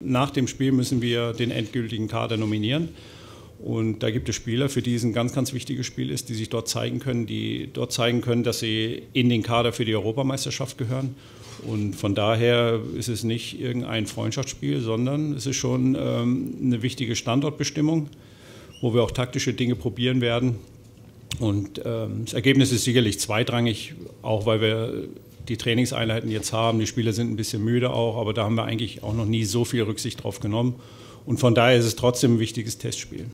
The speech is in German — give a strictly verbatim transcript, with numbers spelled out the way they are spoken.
Nach dem Spiel müssen wir den endgültigen Kader nominieren. Und da gibt es Spieler, für die es ein ganz, ganz wichtiges Spiel ist, die sich dort zeigen können, die dort zeigen können, dass sie in den Kader für die Europameisterschaft gehören. Und von daher ist es nicht irgendein Freundschaftsspiel, sondern es ist schon ähm, eine wichtige Standortbestimmung, wo wir auch taktische Dinge probieren werden. Und ähm, das Ergebnis ist sicherlich zweitrangig, auch weil wir die Trainingseinheiten jetzt haben. Die Spieler sind ein bisschen müde auch, aber da haben wir eigentlich auch noch nie so viel Rücksicht drauf genommen. Und von daher ist es trotzdem ein wichtiges Testspiel.